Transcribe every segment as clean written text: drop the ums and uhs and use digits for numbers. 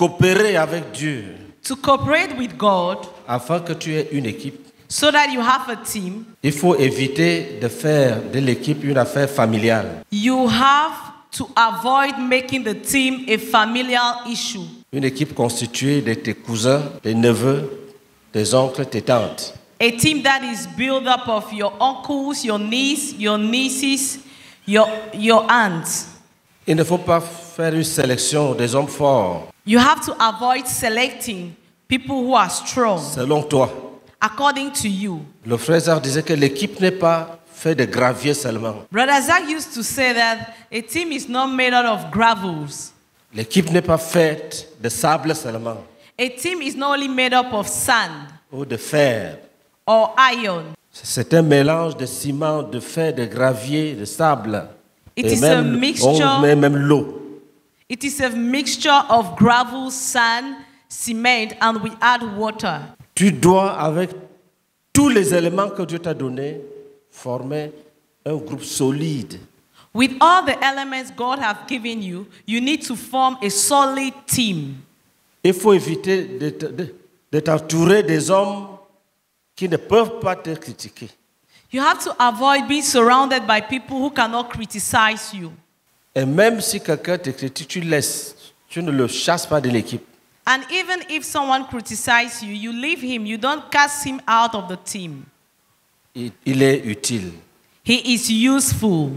coopérer avec Dieu. To cooperate with God. Afin que tu aies une équipe. So that you have a team. Il faut éviter de faire de l'équipe une affaire familiale. You have to avoid making the team a familial issue. Une équipe constituée de tes cousins, tes neveux, tes oncles, tes tantes. A team that is built up of your uncles, your niece, your nieces, your aunts. Il ne faut pas faire une sélection des hommes forts. You have to avoid selecting people who are strong. Selon toi. According to you. Le frère Zach disait que l'équipe n'est pas faite de gravier seulement. Brother Zach used to say that a team is not made out of gravels. L'équipe n'est pas faite de sable seulement. A team is not only made up of sand. Ou de fer. Or iron. C'est un mélange de ciment, de fer, de gravier, de sable. It is a mixture. Même l'eau. It is a mixture of gravel, sand, cement, and we add water. Tu dois, avec tous les éléments que Dieu t'a donnés, former un groupe solide. With all the elements God have given you, you need to form a solid team. Il faut éviter de t'entourer des hommes qui ne peuvent pas te critiquer. You have to avoid being surrounded by people who cannot criticize you. Et même si quelqu'un te critique, tu laisses, tu ne le chasses pas de l'équipe. And even if someone criticizes you, you leave him. You don't cast him out of the team. Il est utile. He is useful.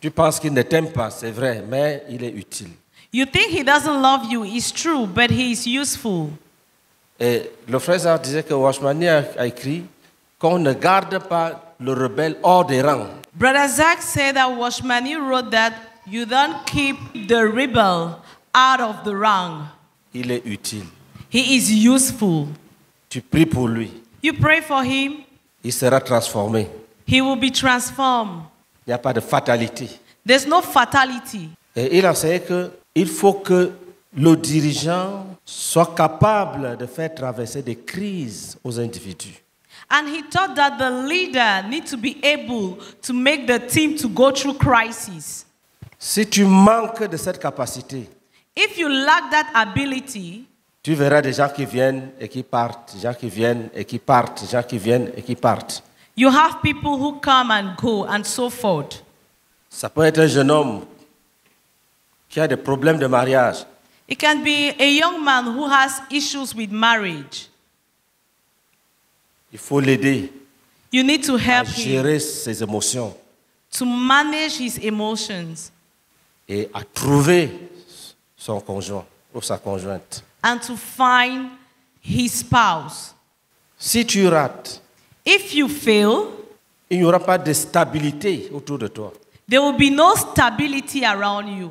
Tu penses qu'il ne t'aime pas, c'est vrai, mais il est utile. You think he doesn't love you, it's true, but he is useful. Et le frère Zach disait que Wachmann a écrit qu'on ne garde pas le rebelle hors des rangs. Brother Zach said that Wachmann wrote that you don't keep the rebel out of the ranks. Il est utile. He is useful. Tu pries pour lui. You pray for him. Il sera transformé. He will be transformed. Il n'y a pas de fatalité. There's no fatality. Et il enseigne qu'il faut que le dirigeant soit capable de faire traverser des crises aux individus. And he taught that the leader needs to be able to make the team to go through crises. Si tu manques de cette capacité, if you lack that ability, tu verras des gens qui viennent et qui partent, gens qui viennent et qui partent, gens qui viennent et qui partent. You have people who come and go and so forth. Ça peut être un jeune homme qui a des problèmes de mariage. It can be a young man who has issues with marriage. Il faut l'aider. You need to help him. Gérer ses émotions. To manage his emotions. Et à trouver son conjoint ou sa conjointe. And to find his spouse. Si tu rates, if you fail, il n'y aura pas de stabilité autour de toi. There will be no stability around you.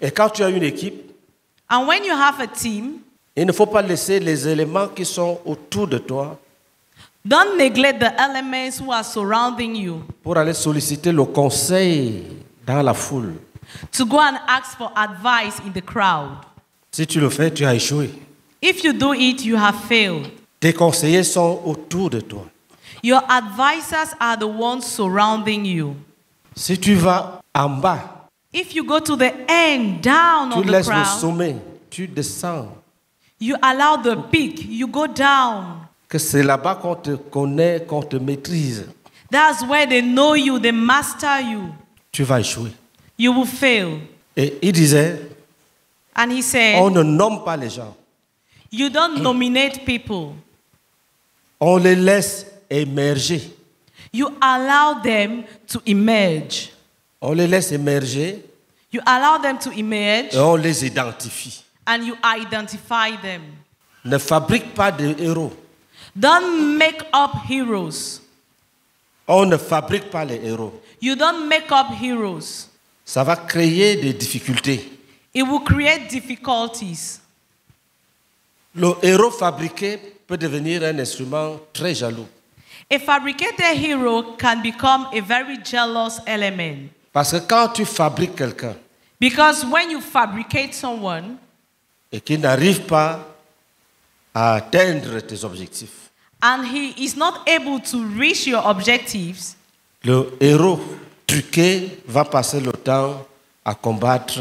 Et quand tu as une équipe, and when you have a team, il ne faut pas laisser les éléments qui sont autour de toi. Don't neglect the elements who are surrounding you. Pour aller solliciter le conseil dans la foule. To go and ask for advice in the crowd. Si tu le fais, tu as échoué. If you do it, you have failed. Tes conseillers sont autour de toi. Your advisors are the ones surrounding you. Si tu vas en bas, if you go to the end, down on the crowd, tu laisses le sommet, tu descends. You allow the peak, you go down. Que c'est là-bas qu'on te connaît, qu'on te maîtrise. That's where they know you, they master you. Tu vas échouer. You will fail. Et il disait, and he said, on ne nomme pas les gens. You don't nominate people. On les laisse émerger. You allow them to emerge. On les laisse émerger. You allow them to emerge. Et on les identifie. And you identify them. Ne fabrique pas de héros. Don't make up heroes. On ne fabrique pas les héros. You don't make up heroes. Ça va créer des difficultés. It will create difficulties. Le héros fabriqué peut devenir un instrument très jaloux. A fabricated hero can become a very jealous element. Parce que quand tu fabriques quelqu'un, because when you fabricate someone, et qu'il n'arrive pas à atteindre tes objectifs, and he is not able to reach your objectives, le héros truqué va passer le temps à combattre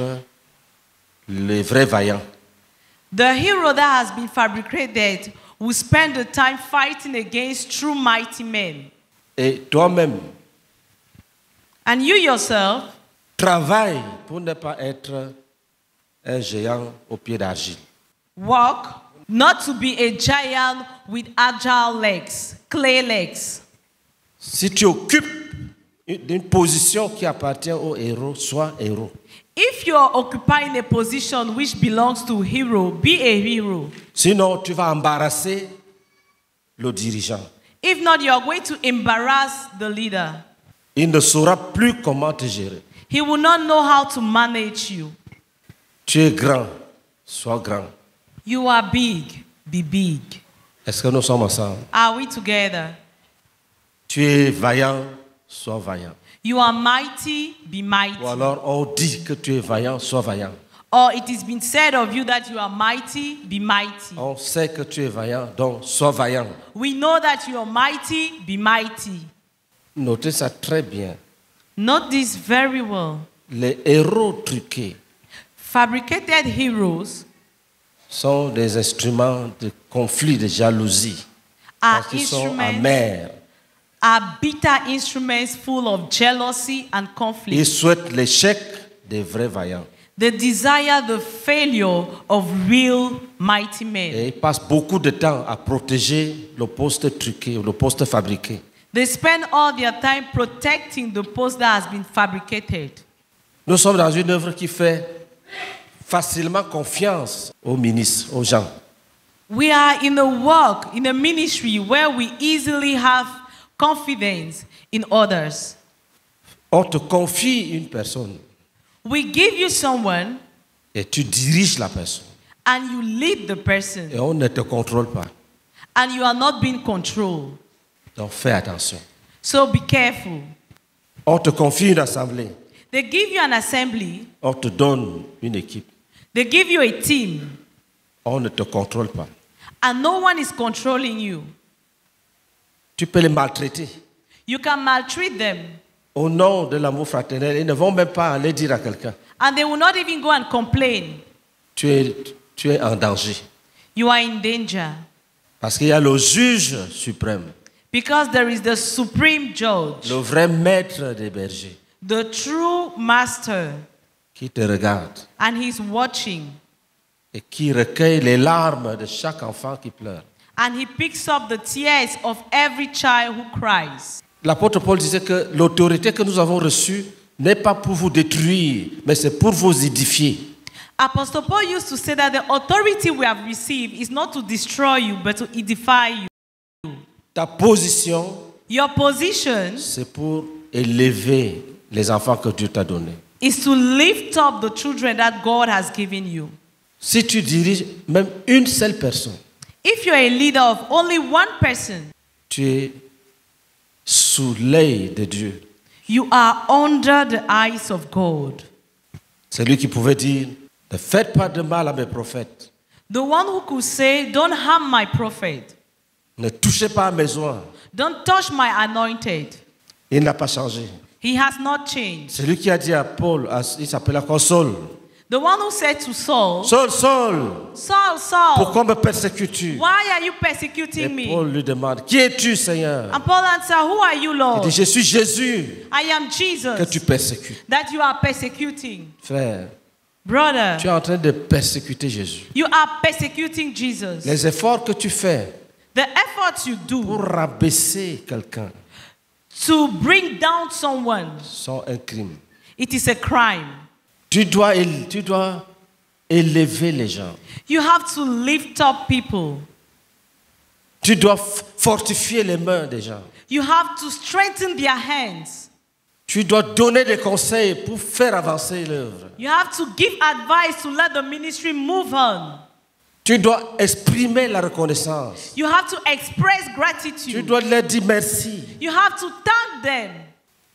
les vrais vaillants. The hero that has been fabricated will spend the time fighting against true mighty men. Et toi-même, and you yourself, travaille pour ne pas être un géant aux pieds d'argile. Walk, not to be a giant with agile legs, clay legs. Si tu occupes une position qui appartient au héros, sois héros. If you are occupying a position which belongs to hero, be a hero. Sinon, tu vas embarrasser le dirigeant. If not, you are going to embarrass the leader. Il ne saura plus comment te gérer. He will not know how to manage you. Tu es grand, sois grand. You are big, be big. Est-ce que nous sommes ensemble? Are we together? Tu es vaillant, sois vaillant. You are mighty, be mighty. Ou alors on dit que tu es vaillant, sois vaillant. Or it has been said of you that you are mighty, be mighty. On sait que tu es vaillant, donc sois vaillant. We know that you are mighty, be mighty. Notez ça très bien. Note this very well. Les héros truqués, fabricated heroes, sont des instruments de conflit, de jalousie, parce qu'ils sont amers. Are bitter instruments full of jealousy and conflict. Ils souhaitent l'échec des vrais vaillants. They desire the failure of real mighty men. Et ils passent beaucoup de temps à protéger le poste truqué, le poste fabriqué. They spend all their time protecting the post that has been fabricated. Nous sommes dans une œuvre qui fait facilement confiance aux ministres, aux gens. We are in a work, in a ministry where we easily have confidence in others. On te confie une personne. We give you someone. Et tu diriges la personne. And you lead the person. Et on ne te contrôle pas. And you are not being controlled. Donc fais attention. So be careful. On te confie une assemblée. They give you an assembly. On te donne une équipe. They give you a team. On ne te contrôle pas. And no one is controlling you. Tu peux les maltraiter. You can maltreat them. Au nom de l'amour fraternel, ils ne vont même pas aller dire à quelqu'un. And they will not even go and complain. Tu es en danger. You are in danger. Parce qu'il y a le juge suprême. Because there is the supreme judge, le vrai maître des bergers, the true master, qui te regarde, and he's watching, et qui recueille les larmes de chaque enfant qui pleure, and he picks up the tears of every child who cries. L'apôtre Paul disait que l'autorité que nous avons reçue n'est pas pour vous détruire, mais c'est pour vous édifier. Apostle Paul used to say that the authority we have received is not to destroy you, but to edify you. Ta position, your position, c'est pour élever les enfants que Dieu t'a donnés. Is to lift up the children that God has given you. Si tu diriges même une seule personne, if you are a leader of only one person, tu es sous l'œil de Dieu. You are under the eyes of God. C'est lui qui pouvait dire, ne faites pas de mal à mes prophètes. The one who could say, don't harm my prophet. Ne touchez pas à mes oies. Don't touch my anointed. Il n'a pas changé. He has not changed. C'est lui qui a dit à Paul, il s'appelait encore Saul. The one who said to Saul, Saul, Saul, Saul, Saul, pourquoi me persécutes-tu? Why are you persecuting me? Et Paul lui demande, qui es-tu, Seigneur? And Paul answered, who are you, Lord? Il dit, je suis Jésus. I am Jesus. Que tu persécutes. That you are persecuting. Frère. Brother. Tu es en train de persécuter Jésus. You are persecuting Jesus. Les efforts que tu fais, the efforts you do, pour rabaisser quelqu'un, to bring down someone, sont un crime. It is a crime. Tu dois élever les gens. You have to lift up people. Tu dois fortifier les mains des gens. You have to strengthen their hands. Tu dois donner des conseils pour faire avancer l'œuvre. You have to give advice to let the ministry move on. Tu dois exprimer la reconnaissance. You have to express gratitude. Tu dois leur dire merci. You have to thank them.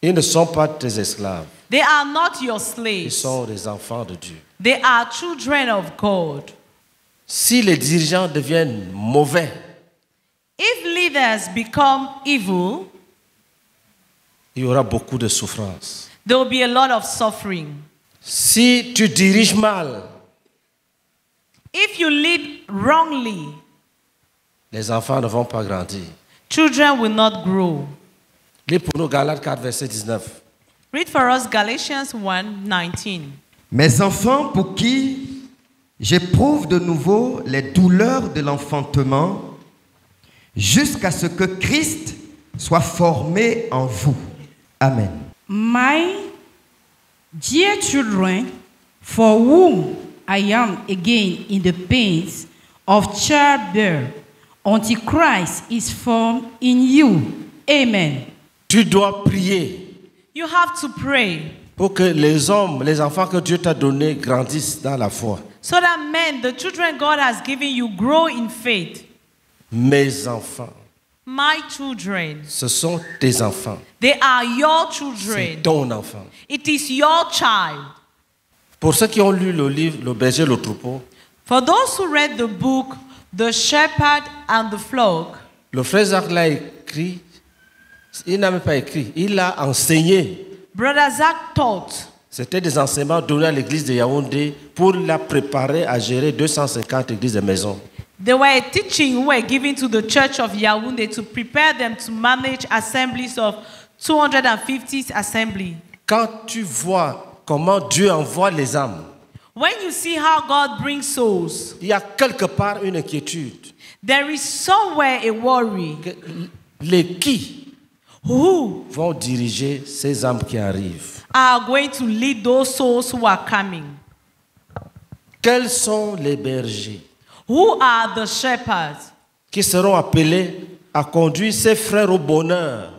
Ils ne sont pas tes esclaves. They are not your slaves. Ils sont des enfants de Dieu. They are children of God. Si les dirigeants deviennent mauvais, if leaders become evil, il y aura beaucoup de souffrance. There will be a lot of suffering. Si tu diriges mal, If you lead wrongly, les enfants ne vont pas grandir. Children will not grow. Lis pour nous Galates 4, verset 19. Read for us Galatians 1, 19. Mes enfants pour qui j'éprouve de nouveau les douleurs de l'enfantement jusqu'à ce que Christ soit formé en vous. Amen. My dear children, for whom I am again in the pains of childbirth, until Christ is formed in you. Amen. Tu dois prier. You have to pray. Pour que les hommes, les enfants que Dieu t'a donnés grandissent dans la foi. So that men, the children God has given you, grow in faith. Mes enfants. My children. Ce sont tes enfants. They are your children. C'est ton enfant. It is your child. Pour ceux qui ont lu le livre, le berger, le troupeau. For those who read the book, The Shepherd and the Flock. Le frère Zach l'a écrit. Il n'a même pas écrit. Il l'a enseigné. Brother Zach taught. C'était des enseignements donnés à l'église de Yaoundé pour la préparer à gérer 250 églises et maisons. They were teaching were given to the church of Yaoundé to prepare them to manage assemblies of 250 assemblies. Quand tu vois comment Dieu envoie les âmes, when you see how God brings souls, il y a quelque part une inquiétude. There is somewhere a worry. Les qui vont diriger ces âmes qui arrivent? Are going to lead those souls who are coming. Quels sont les bergers? Who are the shepherds? Qui seront appelés à conduire ses frères au bonheur?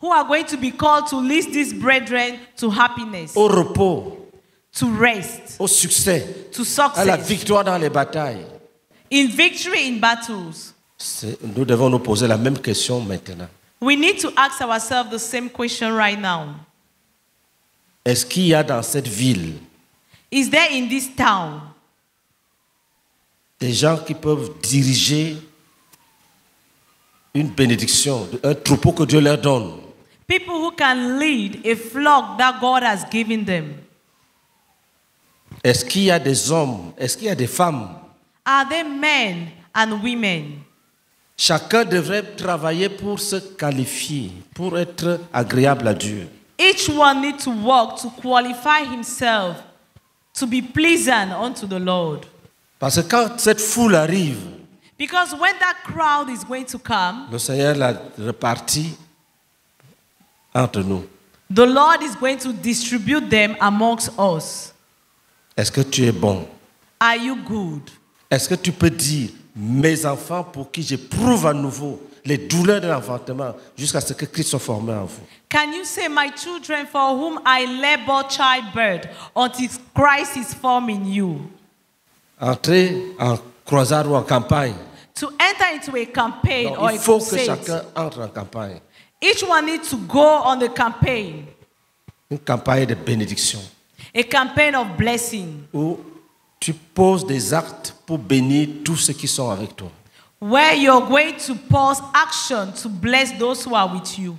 Who are going to be called to lead these brethren to happiness? Au repos. To rest. Au succès. To success. À la victoire dans les batailles. In victory in battles. Nous devons nous poser la même question maintenant. We need to ask ourselves the same question right now. Est-ce qu'il y a dans cette ville? Is there in this town? Des gens qui peuvent diriger une bénédiction, un troupeau que Dieu leur donne. People who can lead a flock that God has given them. Est-ce qu'il y a des hommes? Est-ce qu'il y a des femmes? Are there men and women? Chacun devrait travailler pour se qualifier, pour être agréable à Dieu. Each one needs to work to qualify himself to be pleasant unto the Lord. Parce que quand cette foule arrive, because when that crowd is going to come, le Seigneur la répartit entre nous. The Lord is going to distribute them amongst us. Est-ce que tu es bon? Are you good? Est-ce que tu peux dire, mes enfants pour qui j'éprouve à nouveau les douleurs de l'enfantement jusqu'à ce que Christ soit formé en vous? Can you say, my children for whom I labor childbirth until Christ is formed in you? Entrer en croisade ou en campagne. To enter into a campaign or a crusade. Il faut que chacun entre en campagne. Each one needs to go on the campaign. Une campagne de bénédiction. A campaign of blessing. Où tu poses des actes pour bénir tous ceux qui sont avec toi. Where you're going to pause action to bless those who are with you.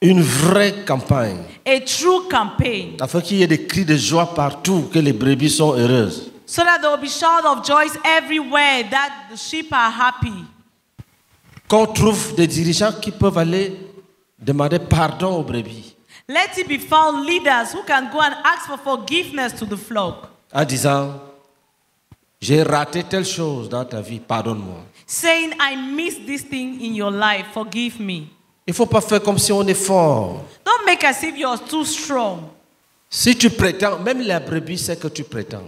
Une vraie campagne. A true campaign. Afin qu'il y ait des cris de joie partout, que les brebis sont heureuses. So that there will be shouts of joy everywhere, that the sheep are happy. Qu'on trouve des dirigeants qui peuvent aller demander pardon aux brebis. Let it be found leaders who can go and ask for forgiveness to the flock. En disant, j'ai raté telle chose dans ta vie, pardonne-moi. Saying, I missed this thing in your life, forgive me. Il ne faut pas faire comme si on est fort. Don't make as if you're too strong. Si tu prétends, même la brebis sait que tu prétends.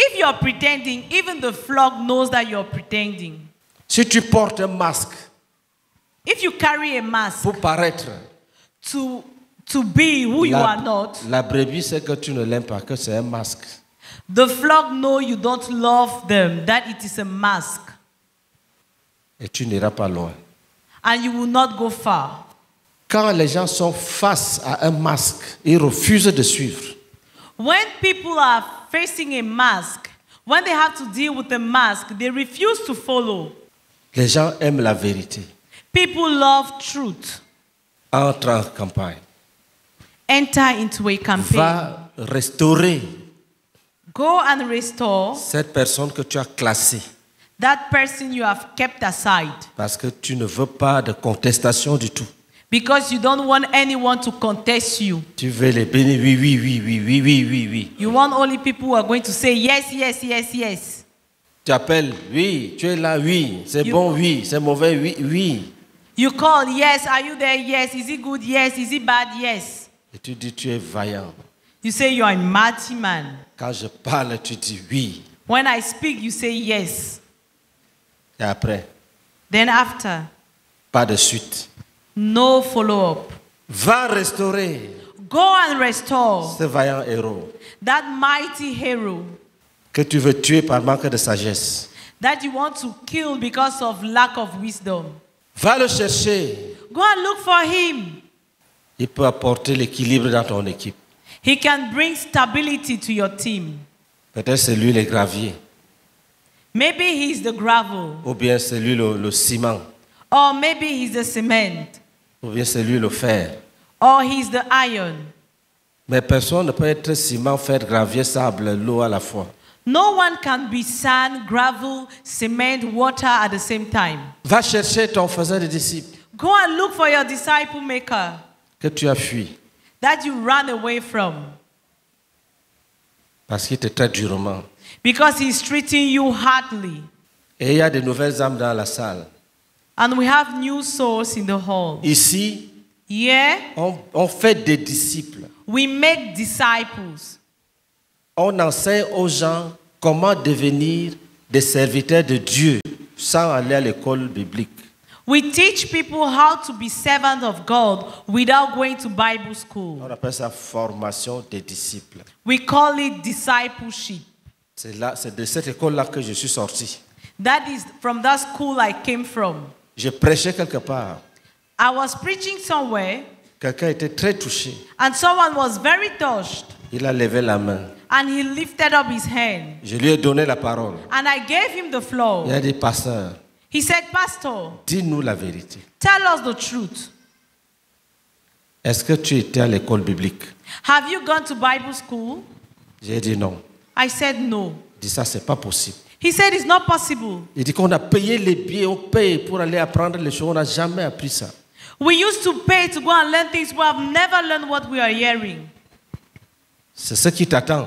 If you're pretending, even the flock knows that you're pretending. Si tu portes un masque, if you carry a mask, pour paraître, to be who you are not, la brebis sait que tu ne l'aimes pas, que c'est un masque. The flock know you don't love them, that it is a mask. Et tu n'iras pas loin. And you will not go far. Quand les gens sont face à un masque, ils refusent de suivre. When people are facing a mask, when they have to deal with a mask, they refuse to follow. Les gens aiment la vérité. People love truth. Entre en campagne. Enter into a campaign. Va restaurer Go and restore cette personne que tu as classée. That person you have kept aside. Parce que tu ne veux pas de contestation du tout. Because you don't want anyone to contest you. Tu veux les bénir, oui, oui, oui, oui, oui, oui, oui, oui. You want only people who are going to say yes, yes, yes, yes. Tu appelles, oui, tu es là, oui, c'est bon, oui, c'est mauvais, oui, oui. You call, yes, are you there, yes, is it good, yes, is it bad, yes. Et tu dis, tu es vaillant. You say you are a mighty man. Quand je parle, tu dis oui. When I speak, you say yes. Et après? Then after. Pas de suite. No follow-up. Va restaurer. Go and restore. Ce vaillant héros. That mighty hero. Que tu veux tuer par manque de sagesse. That you want to kill because of lack of wisdom. Va le chercher. Go and look for him. Il peut apporter l'équilibre dans ton équipe. He can bring stability to your team. Peut-être c'est lui le gravier. Maybe he's the gravel. Ou bien c'est lui le ciment. Or maybe he's the cement. Ou bien c'est lui le fer. Or he's the iron. Mais personne ne peut être ciment, fer, gravier, sable, l'eau à la fois. No one can be sand, gravel, cement, water at the same time. Va chercher ton faiseur de disciples. Go and look for your disciple maker. Que tu as fui. That you ran away from. Parce qu'il te traite durement. Because he's treating you hardly. Et il y a de nouvelles âmes dans la salle. And we have new souls in the hall. Ici, yeah, on fait des disciples. We make disciples. On enseigne aux gens comment devenir des serviteurs de Dieu sans aller à l'école biblique. We teach people how to be servants of God without going to Bible school. On appelle ça formation des disciples. We call it discipleship. C'est de cette école-là que je suis sorti. That is from that school I came from. Je prêchais quelque part. I was preaching somewhere. Quelqu'un était très touché. And someone was very touched. Il a levé la main. And he lifted up his hand. Je lui ai donné la parole. And I gave him the floor. Il a dit, pasteur. He said, pastor. Dis-nous la vérité. Tell us the truth. Est-ce que tu étais à l'école biblique? Have you gone to Bible school? J'ai dit non. I said no. Il dit ça, c'est pas possible. He said it's not possible. Il dit qu'on a payé les billets, on paye pour aller apprendre les choses, on n'a jamais appris ça. We used to pay to go and learn things, we have never learned what we are hearing. C'est ce qui t'attend.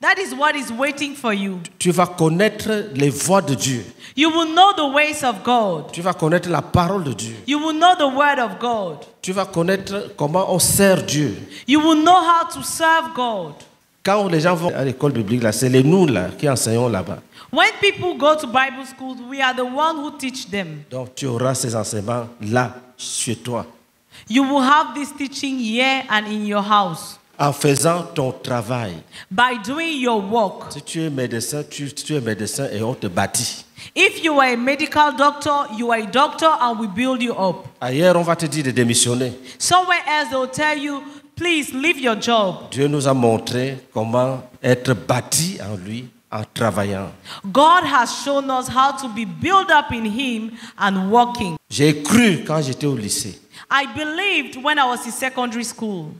That is what is waiting for you. Tu vas connaître les voies de Dieu. You will know the ways of God. Tu vas connaître la parole de Dieu. You will know the word of God. Tu vas connaître comment on sert Dieu. You will know how to serve God. Quand les gens vont à l'école biblique là, c'est les nous là qui enseignons là-bas. When people go to Bible school, we are the one who teach them. Donc tu auras ces enseignements là chez toi. You will have this teaching here and in your house. En faisant ton travail. By doing your work. Si tu es médecin, tu es médecin et on te bâtit. If you are a medical doctor, you are a doctor and we build you up. Ailleurs, on va te dire de démissionner. Somewhere else, they will tell you, please leave your job. Dieu nous a montré comment être bâti en lui en travaillant. God has shown us how to be built up in him and working. J'ai cru quand j'étais au lycée. I believed when I was in secondary school.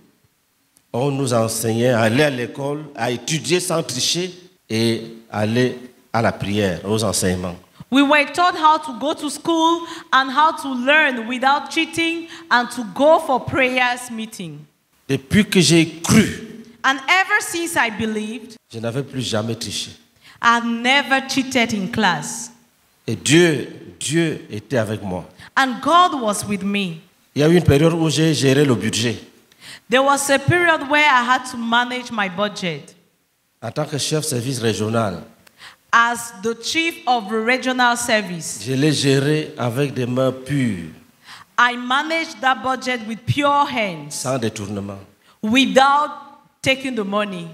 On nous enseignait à aller à l'école, à étudier sans tricher et aller à la prière, aux enseignements. We were taught how to go to school and how to learn without cheating and to go for prayers meeting. Depuis que j'ai cru, and ever since I believed, je n'avais plus jamais triché. I've never cheated in class. Et Dieu était avec moi. And God was with me. Il y a eu une période où j'ai géré le budget. There was a period where I had to manage my budget. En tant que chef service régional, as the chief of the regional service, je l'ai géré avec des mains pures. I managed that budget with pure hands. Sans détournement. Without taking the money.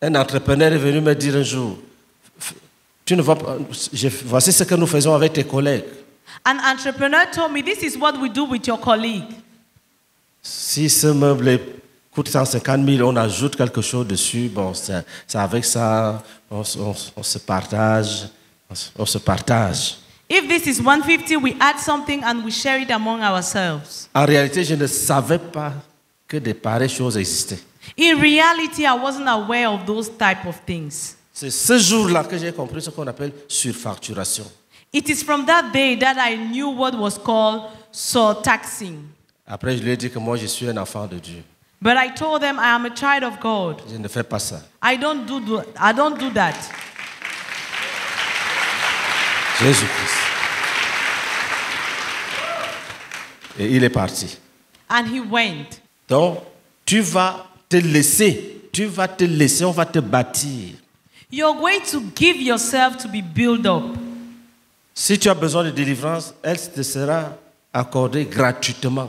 Un entrepreneur est venu me dire un jour, tu ne vois pas, voici ce que nous faisons avec tes collègues. An entrepreneur told me, this is what we do with your colleague. Si ce meuble coûte 150 000, on ajoute quelque chose dessus, bon, c'est avec ça, on se partage, on se partage. If this is 150, we add something and we share it among ourselves. En réalité, je ne savais pas que de pareilles choses existaient. In reality, I wasn't aware of those type of things. C'est ce jour-là que j'ai compris ce qu'on appelle surfacturation. It is from that day that I knew what was called surtaxing. Après, je lui ai dit que moi, je suis un enfant de Dieu. But I told them I am a child of God. Je ne fais pas ça. I don't do that. Jésus-Christ. Et il est parti. And he went. Donc, tu vas te laisser. Tu vas te laisser. On va te bâtir. You're going to give yourself to be built up. Si tu as besoin de délivrance, elle te sera accordée gratuitement.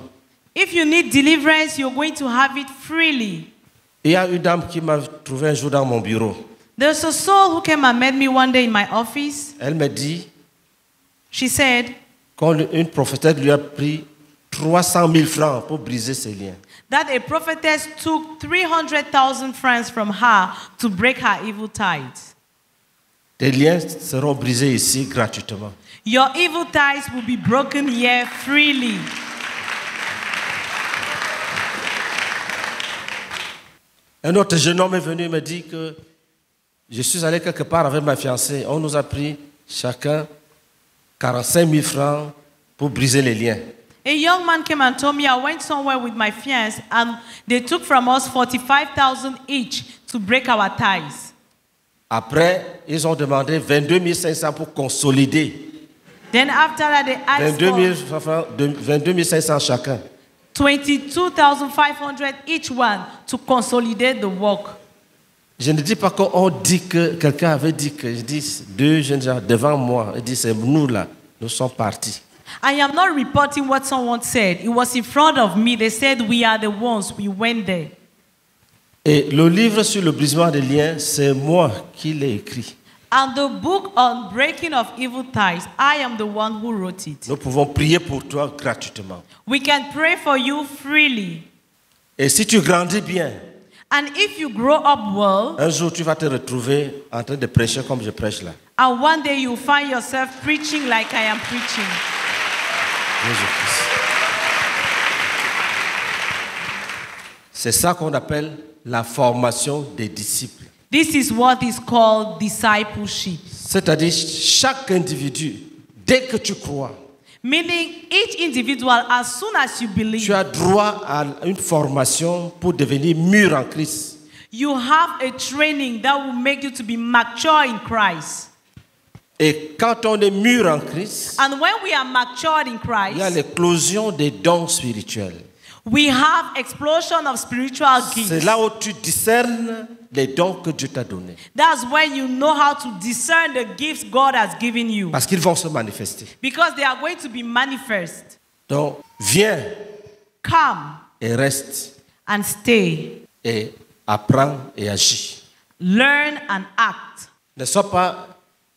If you need deliverance, you're going to have it freely. Il y a une dame qui m'a trouvé un jour dans mon bureau. There's a soul who came and met me one day in my office. Elle me dit, she said, quand une prophétesse lui a pris 300 000 francs pour briser ses liens. That a prophetess took 300,000 francs from her to break her evil ties. Tes liens seront brisés ici gratuitement. Your evil ties will be broken here freely. Un autre jeune homme est venu et me dit que je suis allé quelque part avec ma fiancée. On nous a pris chacun 45 000 francs pour briser les liens. A young man came and told me I went somewhere with my fiance and they took from us 45,000 each to break our ties. Après, ils ont demandé 22 500 pour consolider. Then after that, they asked 22 500 chacun. 22,500 each one to consolidate the work. Je ne dis pas qu'on dit que quelqu'un avait dit que je dis deux jeunes gens devant moi. Il dit c'est nous là, nous sommes partis. I am not reporting what someone said. It was in front of me. They said we are the ones. We went there. Et le livre sur le brisement des liens, c'est moi qui l'ai écrit. And the book on breaking of evil ties, I am the one who wrote it. Nous pouvons prier pour toi gratuitement. We can pray for you freely. Et si tu grandis bien, and if you grow up well, un jour tu vas te retrouver en train de prêcher comme je prêche là. And one day you find yourself preaching like I am preaching. C'est ça qu'on appelle la formation des disciples. This is what is called discipleship. C'est-à-dire chaque individu, dès que tu crois, meaning each individual, as soon as you believe, tu as droit à une formation pour devenir mûr en Christ. You have a training that will make you to be mature in Christ. Et quand on est mûr en Christ, and when we are matured in Christ, il y a l'éclosion des dons spirituels. We have explosion of spiritual gifts. C'est là où tu discernes les dons que Dieu t'a donnés. That's when you know how to discern the gifts God has given you. Parce qu'ils vont se manifester. Because they are going to be manifest. Donc, viens. Come. Et reste. And stay. Et apprends et agis. Learn and act. Ne sois pas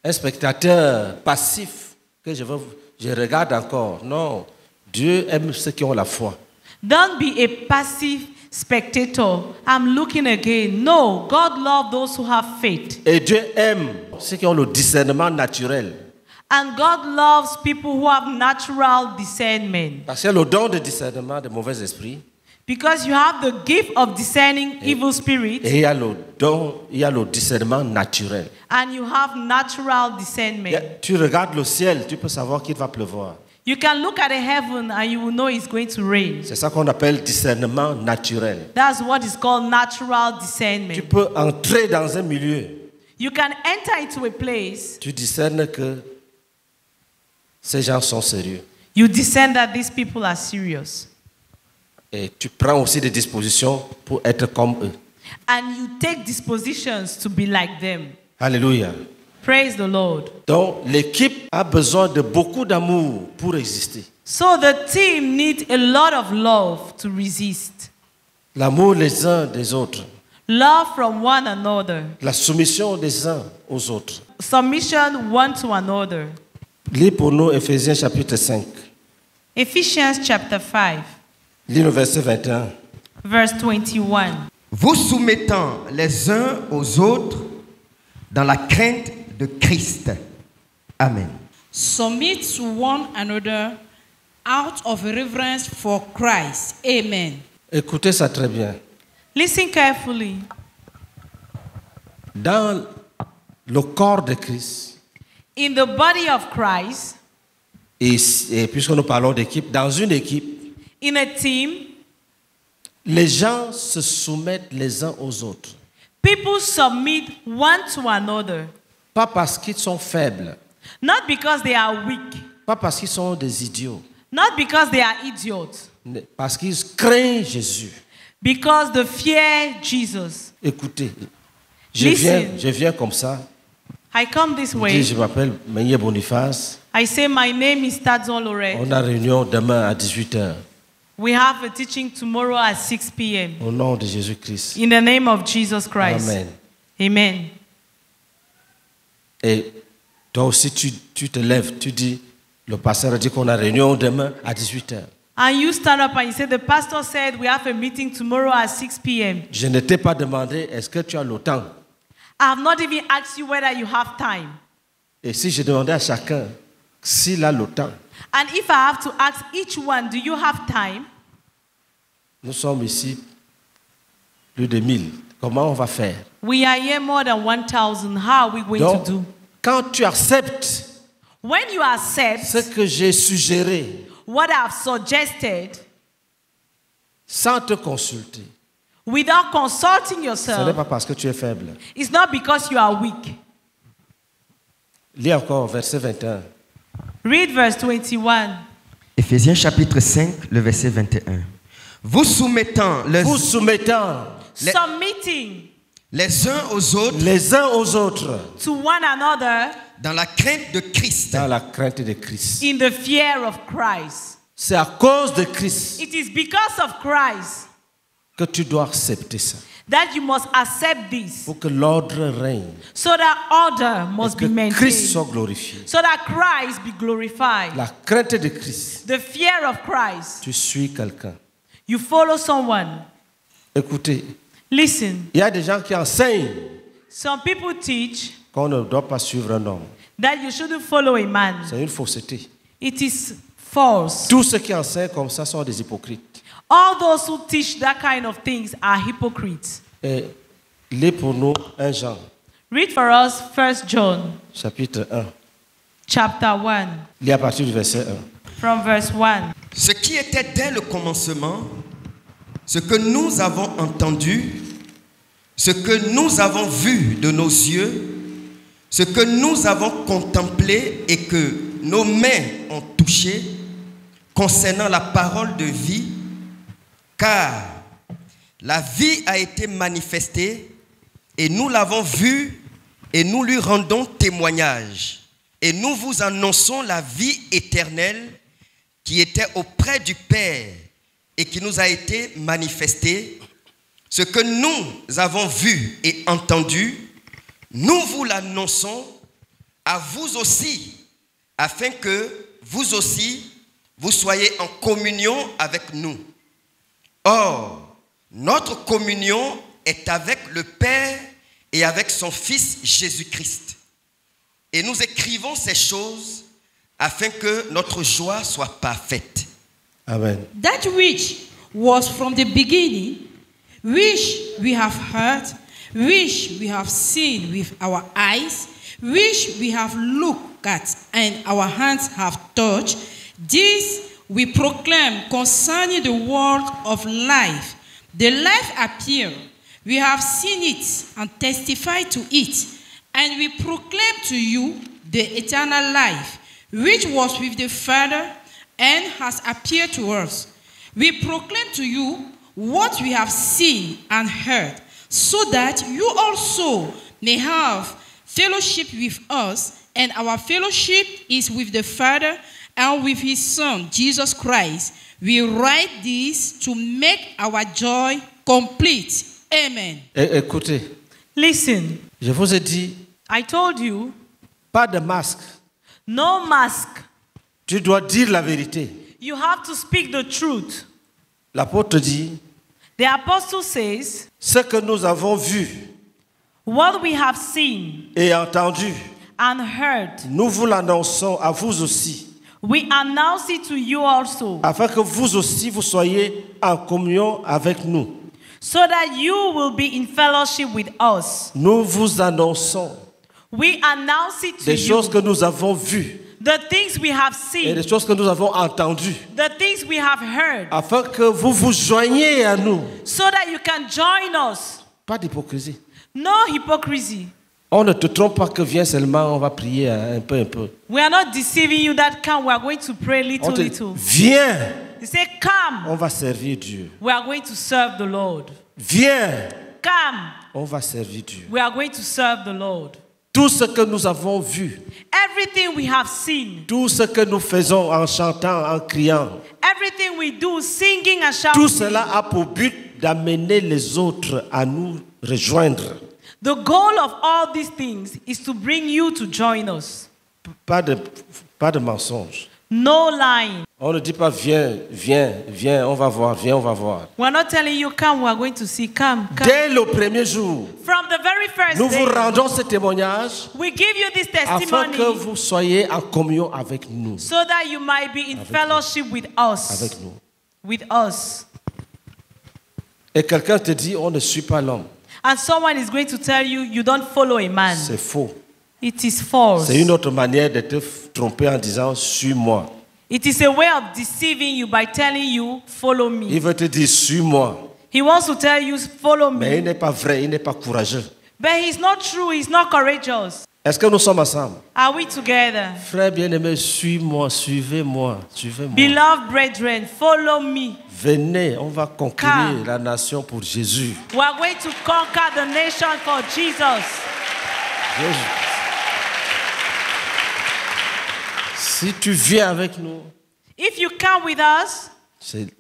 un spectateur passif que je regarde encore. Non, Dieu aime ceux qui ont la foi. Don't be a passive spectator. I'm looking again. No, God loves those who have faith. Et Dieu aime ceux qui ont le discernement naturel. And God loves people who have natural discernment. Parce que le don de discernement de mauvais esprits. Because you have the gift of discerning evil spirits. Et il y a le don, il y a le discernement naturel. And you have natural discernment. Tu regardes le ciel, tu peux savoir qu'il va pleuvoir. You can look at the heaven and you will know it's going to rain. C'est ça qu'on appelle discernement naturel. That's what is called natural discernment. Tu peux entrer dans un milieu. You can enter into a place. Tu discernes que ces gens sont sérieux. You discern that these people are serious. Et tu prends aussi des dispositions pour être comme eux. And you take dispositions to be like them. Alléluia. Praise the Lord. Donc l'équipe a besoin de beaucoup d'amour pour exister. So the team needs a lot of love to resist. L'amour les uns des autres. Love from one another. La soumission des uns aux autres. Submission one to another. Lis pour nous Éphésiens chapitre 5. Ephesians chapter 5. Lis le verset 21. Verse 21. Vous soumettant les uns aux autres dans la crainte de Christ. Amen. Submit to one another out of reverence for Christ. Amen. Écoutez ça très bien. Listen carefully. Dans le corps de Christ, in the body of Christ, et puisque nous parlons d'équipe, dans une équipe, in a team, les gens se soumettent les uns aux autres. People submit one to another. Pas parce qu'ils sont faibles. Not because they are weak. Pas parce qu'ils sont des idiots. Not because they are idiots. Parce qu'ils craignent Jésus. Because they fear Jesus. Écoutez, je viens comme ça. I come this way. Je m'appelle Meyer Boniface. I say my name is Tadzon Loret. On a réunion demain à 18h. We have a teaching tomorrow at 6 p.m. Au nom de Jésus-Christ. In the name of Jesus Christ. Amen. Amen. Et toi aussi tu te lèves, tu dis le pasteur a dit qu'on a réunion demain à 18h. And you stand up and you say the pastor said we have a meeting tomorrow at 6 p.m. Je ne t'ai pas demandé est-ce que tu as le temps. I have not even asked you whether you have time. Et si je demandais à chacun s'il a le temps. And if I have to ask each one, do you have time? Nous sommes ici plus de 1000. Comment on va faire? We are here more than 1,000. How are we going to do? Quand tu acceptes when you accept ce que j'ai suggéré, what I've suggested, sans te consulter, without consulting yourself, ce n'est pas parce que tu es faible. It's not because you are weak. Lis encore verset 21. Read verse 21. Éphésiens chapitre 5, le verset 21. Vous soumettant les uns aux autres. Les uns aux autres. To one another. Dans la crainte de Christ. Dans la crainte de Christ. In the fear of Christ. C'est à cause de Christ. It is because of Christ. Que tu dois accepter ça. That you must accept this. Pour que l'ordre règne. So that order must be maintained. Que Christ soit glorifié. So that Christ be glorified. La crainte de Christ. The fear of Christ. Tu suis quelqu'un. You follow someone. Écoutez. Listen. Il y a des gens qui enseignent. Some people teach. Qu'on ne doit pas suivre un homme. That you shouldn't follow a man. C'est une fausseté. It is false. Tous ceux qui enseignent comme ça sont des hypocrites. All those who teach that kind of things are hypocrites. Lis pour nous 1 Jean. Read for us 1 John. Chapitre 1. Chapter 1. Lis à partir du verset 1. From verse 1. Ce qui était dès le commencement, ce que nous avons entendu, ce que nous avons vu de nos yeux, ce que nous avons contemplé et que nos mains ont touché, concernant la parole de vie, car la vie a été manifestée et nous l'avons vue et nous lui rendons témoignage. Et nous vous annonçons la vie éternelle qui était auprès du Père et qui nous a été manifestée. Ce que nous avons vu et entendu, nous vous l'annonçons à vous aussi, afin que vous aussi, vous soyez en communion avec nous. Or, notre communion est avec le Père et avec son Fils Jésus-Christ. Et nous écrivons ces choses afin que notre joie soit parfaite. Amen. That which was from the beginning, which we have heard, which we have seen with our eyes, which we have looked at and our hands have touched, this we proclaim concerning the word of life. The life appeared. We have seen it and testify to it. And we proclaim to you the eternal life, which was with the Father and has appeared to us. We proclaim to you what we have seen and heard, so that you also may have fellowship with us. And our fellowship is with the Father and with his Son, Jesus Christ. We write this to make our joy complete. Amen. Écoutez. Listen. Je vous ai dit. I told you. Pas de masque. No mask. Tu dois dire la vérité. You have to speak the truth. L'apôtre dit. The apostle says. Ce que nous avons vu. What we have seen. Et entendu. And heard. Nous vous l'annonçons à vous aussi. We announce it to you also. Afin que vous aussi vous soyez en communion avec nous. so that you will be in fellowship with us. Nous vous annonçons we announce it to les choses you, que nous avons vues, the things we have seen, et les choses que nous avons entendues, the things we have heard, afin que vous vous joigniez à nous, so that you can join us. Pas d'hypocrisie. No hypocrisy. On ne te trompe pas que viens seulement, on va prier un peu. We are not deceiving you that come, we are going to pray little, little. Viens. They say, come. On va servir Dieu. We are going to serve the Lord. Viens. Come. On va servir Dieu. We are going to serve the Lord. Tout ce que nous avons vu, everything we have seen, tout ce que nous faisons en chantant, en criant, everything we do, singing and shouting, tout cela a pour but d'amener les autres à nous rejoindre. The goal of all these things is to bring you to join us. Pas de mensonge. No lying. On ne dit pas viens, viens, viens, on va voir, viens, on va voir. We're not telling you come, we are going to see, come, come. Dès le premier jour, from the very first nous vous rendons ce témoignage, we give you this testimony, afin que vous soyez en communion avec nous, so that you might be in fellowship nous. With us. Avec nous. With us. Et quelqu'un te dit on ne suit pas l'homme. And someone is going to tell you, you don't follow a man. C'est faux. It is false. C'est une autre manière de te tromper en disant suis-moi. It is a way of deceiving you by telling you follow me. Il veut te dire suis-moi. He wants to tell you follow me. Mais il n'est pas vrai, il n'est pas courageux. But he's not true, he's not courageous. Est-ce que nous sommes ensemble? Are we together? Frères bien-aimés, suis-moi, suivez-moi, suivez-moi. Beloved brethren, follow me. Venez, on va conquérir la nation pour Jésus. We are going to conquer the nation for Jesus. Jésus. Si tu viens avec nous, if you come with us,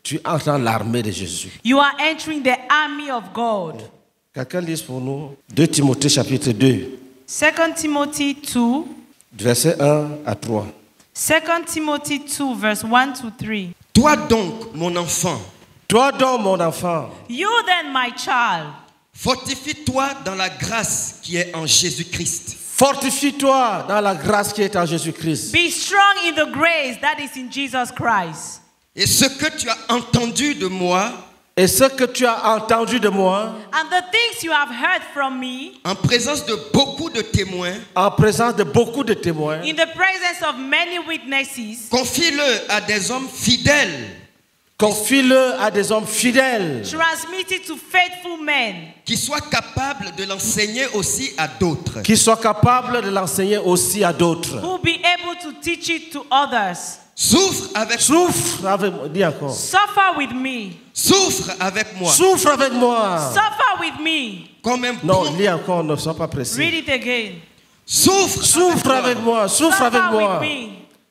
tu entres dans l'armée de Jésus. You are entering the army of God. Quelqu'un lise pour nous 2 Timothée chapitre 2. 2 Timothy 2 verset 1 à 3. 2 Timothy 2 verse 1 to 3. Toi donc mon enfant, toi donc mon enfant, you then my child, fortifie-toi dans la grâce qui est en Jésus-Christ. Fortifie-toi dans la grâce qui est en Jésus-Christ. Be strong in the grace that is in Jesus Christ. Et ce que tu as entendu de moi, et ce que tu as entendu de moi, and the things you have heard from me, en présence de beaucoup de témoins, en présence de beaucoup de témoins, in the presence of many witnesses, confie-le à des hommes fidèles, confie-le à des hommes fidèles, transmit it to faithful men, qui soient capables de l'enseigner aussi à d'autres, qui soient capables de l'enseigner aussi à d'autres, who be able to teach it to others. Souffre avec moi, dis encore. Suffer with me. Souffre avec moi. Souffre avec moi. Suffer with me. Comme un bon... Non, lis encore, ne sois pas pressé. Read it again. Souffre avec moi. Souffre avec moi.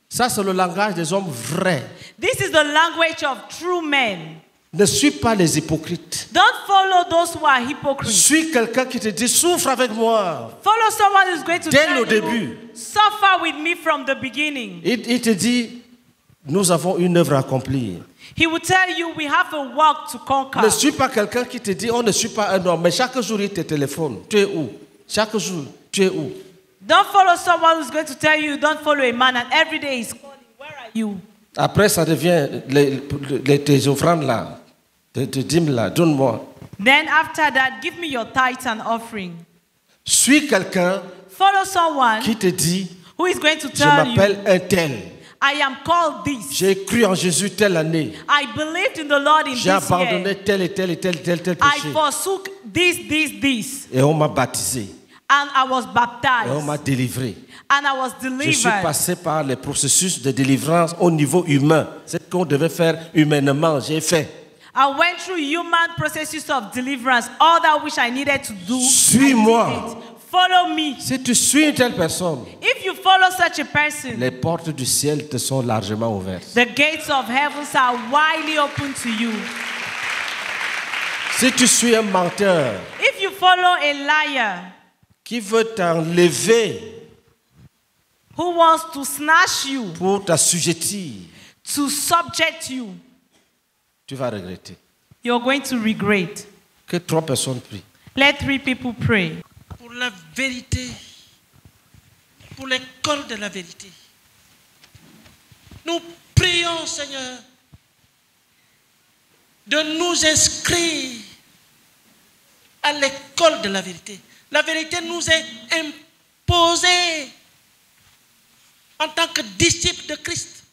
Ça c'est le langage des hommes vrais. This is the language of true men. Ne suis pas les hypocrites. Don't follow those who are hypocrites. Suis quelqu'un qui te dit souffre avec moi. Follow someone who's going to dès le début. Suffer with me from the beginning. Il te dit nous avons une œuvre à accomplir. He will tell you we have a work to conquer. Ne suis pas quelqu'un qui te dit on ne suit pas un homme, mais chaque jour il te téléphone. Tu es où? Chaque jour, tu es où? Don't follow someone who's going to tell you don't follow a man and every day he's calling. Where are you? Après ça devient tes offrandes là, tes dîmes là, donne-moi. Then after that, give me your tithes and offering. Suis quelqu'un. Follow someone qui te dit who is going to tell je m'appelle un tel. I am called this. J'ai cru en Jésus telle année. I believed in the Lord in this year. J'ai abandonné tel et tel et tel et tel péché. I forsook this. Et on m'a baptisé. And I was baptized. Et on m'a délivré. And I was delivered. Je suis passé par les processus de délivrance au niveau humain. C'est ce qu'on devait faire humainement, j'ai fait. I went through human processes of deliverance, all that which I needed to do. Suis-moi. Follow me. Si tu suis une telle personne, if you follow such a person, les portes du ciel te sont largement ouvertes. The gates of heaven are widely open to you. Si tu suis un menteur, if you follow a liar, qui veut t'enlever, who wants to snatch you, pour t'assujettir, to subject you, tu vas regretter. You're going to regret. Que 3 personnes prient. Let 3 people pray. Pour la vérité, pour les corps de la vérité. Nous prions, Seigneur, de nous inscrire à l'école de la vérité. La vérité nous est imposée en tant que disciples de Christ.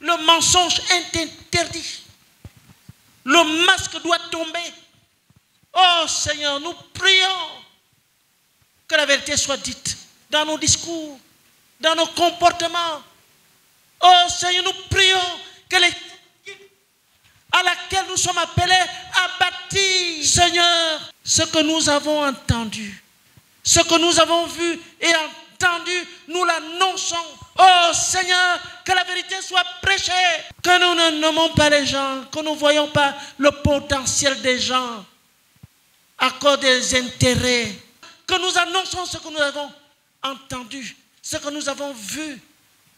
Le mensonge est interdit. Le masque doit tomber. Oh Seigneur, nous prions que la vérité soit dite dans nos discours, dans nos comportements. Oh Seigneur, nous prions que l'équipe à laquelle nous sommes appelés à bâtir, Seigneur, ce que nous avons entendu, ce que nous avons vu et entendu, nous l'annonçons. Oh Seigneur, que la vérité soit prêchée, que nous ne nommons pas les gens, que nous ne voyons pas le potentiel des gens à cause des intérêts, que nous annonçons ce que nous avons entendu, ce que nous avons vu,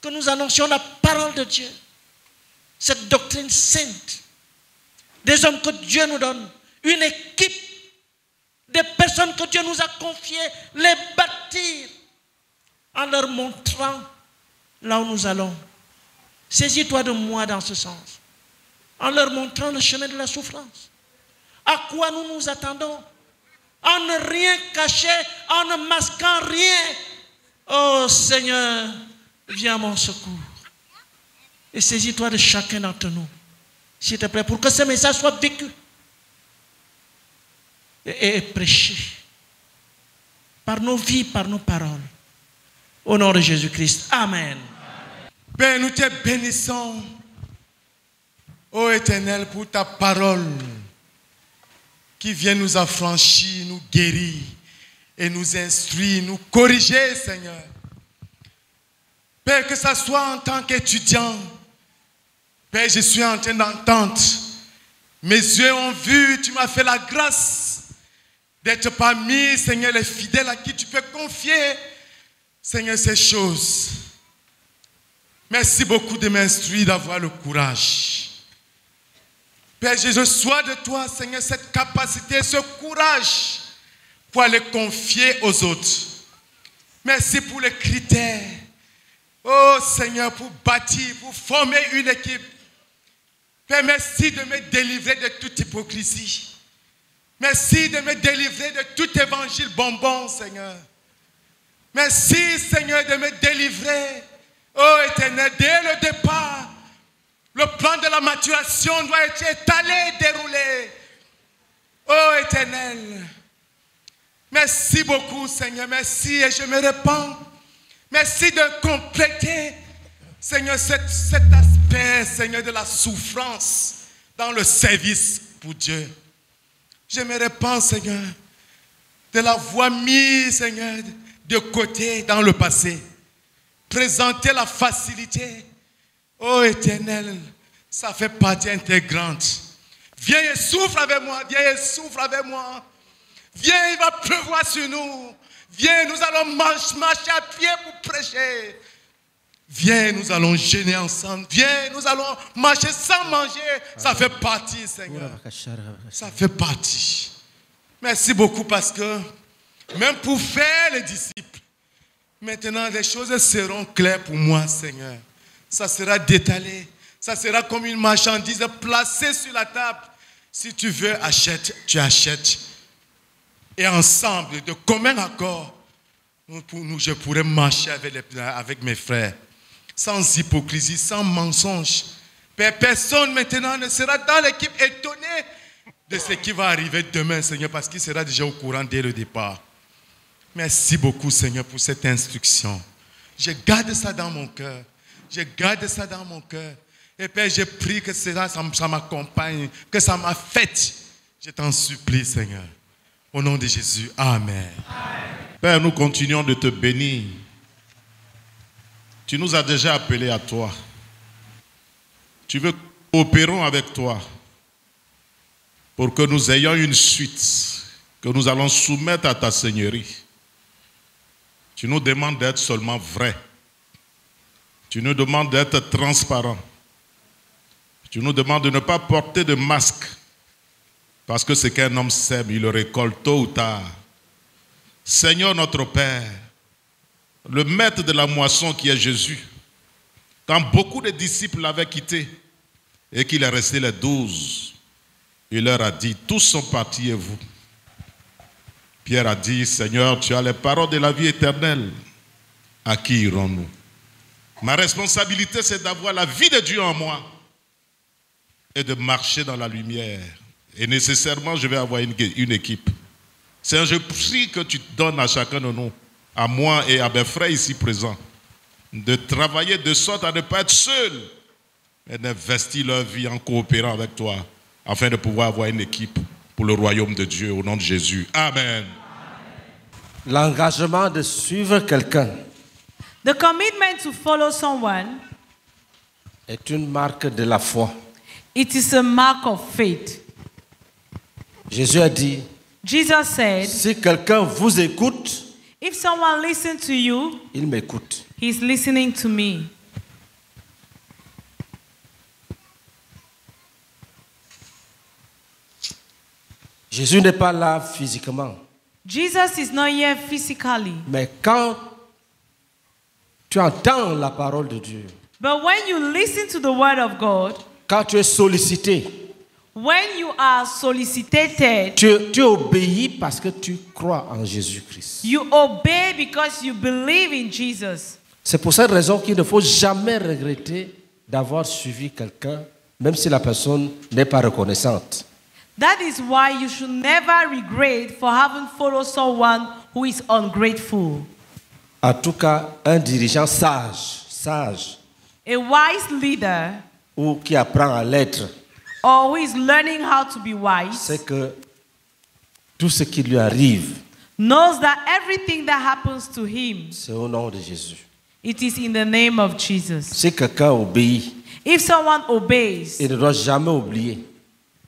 que nous annoncions la parole de Dieu, cette doctrine sainte, des hommes que Dieu nous donne, une équipe, des personnes que Dieu nous a confiées, les bâtir en leur montrant là où nous allons. Saisis-toi de moi dans ce sens, en leur montrant le chemin de la souffrance, à quoi nous nous attendons, en ne rien cacher, en ne masquant rien. Oh Seigneur, viens à mon secours et saisis-toi de chacun d'entre nous, s'il te plaît, pour que ce message soit vécu et prêché par nos vies, par nos paroles. Au nom de Jésus-Christ, amen. Père, nous te bénissons, ô Éternel, pour ta parole qui vient nous affranchir, nous guérir et nous instruire, nous corriger, Seigneur. Père, que ça soit en tant qu'étudiant, Père, je suis en train d'entendre. Mes yeux ont vu, tu m'as fait la grâce d'être parmi, Seigneur, les fidèles à qui tu peux confier, Seigneur, ces choses. Merci beaucoup de m'instruire, d'avoir le courage. Père, je sois de toi, Seigneur, cette capacité, ce courage pour aller confier aux autres. Merci pour les critères. Oh Seigneur, pour bâtir, pour former une équipe. Père, merci de me délivrer de toute hypocrisie. Merci de me délivrer de tout évangile bonbon, Seigneur. Merci, Seigneur, de me délivrer. Oh Éternel, dès le départ, le plan de la maturation doit être étalé, déroulé. Oh Éternel, merci beaucoup, Seigneur. Merci et je me répands. Merci de compléter, Seigneur, cet aspect, Seigneur, de la souffrance dans le service pour Dieu. Je me repens, Seigneur, de l'avoir mis, Seigneur, de côté dans le passé. Présenter la facilité, ô Éternel, ça fait partie intégrante. Viens et souffle avec moi, viens et souffle avec moi. Viens, il va pleuvoir sur nous. Viens, nous allons marcher à pied pour prêcher. Viens, nous allons jeûner ensemble. Viens, nous allons marcher sans manger. Ça fait partie, Seigneur. Ça fait partie. Merci beaucoup parce que même pour faire les disciples, maintenant les choses seront claires pour moi, Seigneur. Ça sera détalé. Ça sera comme une marchandise placée sur la table. Si tu veux, achète, tu achètes. Et ensemble, de commun accord, je pourrais marcher avec mes frères. Sans hypocrisie, sans mensonge. Personne maintenant ne sera dans l'équipe étonné de ce qui va arriver demain, Seigneur, parce qu'il sera déjà au courant dès le départ. Merci beaucoup, Seigneur, pour cette instruction. Je garde ça dans mon cœur. Je garde ça dans mon cœur. Et Père, je prie que ça m'accompagne, que ça m'affecte. Je t'en supplie, Seigneur. Au nom de Jésus, amen. Père, nous continuons de te bénir. Tu nous as déjà appelés à toi. Tu veux que nous coopérons avec toi pour que nous ayons une suite que nous allons soumettre à ta Seigneurie. Tu nous demandes d'être seulement vrais. Tu nous demandes d'être transparents. Tu nous demandes de ne pas porter de masque parce que ce qu'un homme sème, il le récolte tôt ou tard. Seigneur notre Père, le maître de la moisson qui est Jésus, quand beaucoup de disciples l'avaient quitté et qu'il est resté les 12, il leur a dit, tous sont partis et vous. Pierre a dit, Seigneur, tu as les paroles de la vie éternelle. À qui irons-nous? Ma responsabilité, c'est d'avoir la vie de Dieu en moi et de marcher dans la lumière. Et nécessairement, je vais avoir une équipe. Seigneur, je prie que tu donnes à chacun de nous, à moi et à mes frères ici présents, de travailler de sorte à ne pas être seuls, mais d'investir leur vie en coopérant avec toi, afin de pouvoir avoir une équipe pour le royaume de Dieu, au nom de Jésus. Amen. L'engagement de suivre quelqu'un est une marque de la foi. It is a mark of faith. Jésus a dit, Jesus said, si quelqu'un vous écoute, if someone listens to you, il m'écoute. He's listening to me. Jésus n'est pas là physiquement. Jesus is not here physically. Mais quand tu entends la parole de Dieu, but when you listen to the word of God, quand tu es sollicité, when you are solicited, tu obéis parce que tu crois en Jésus-Christ. You obey because you believe in Jesus. C'est pour cette raison qu'il ne faut jamais regretter d'avoir suivi quelqu'un, même si la personne n'est pas reconnaissante. That is why you should never regret for having followed someone who is ungrateful. En tout cas, un dirigeant sage, a wise leader, ou qui apprend à l'être, or who is learning how to be wise, c'est que tout ce qui lui arrive, knows that everything that happens to him, c'est au nom de Jésus. It is in the name of Jesus. Si quelqu'un obéit, if someone obeys, il ne doit jamais oublier.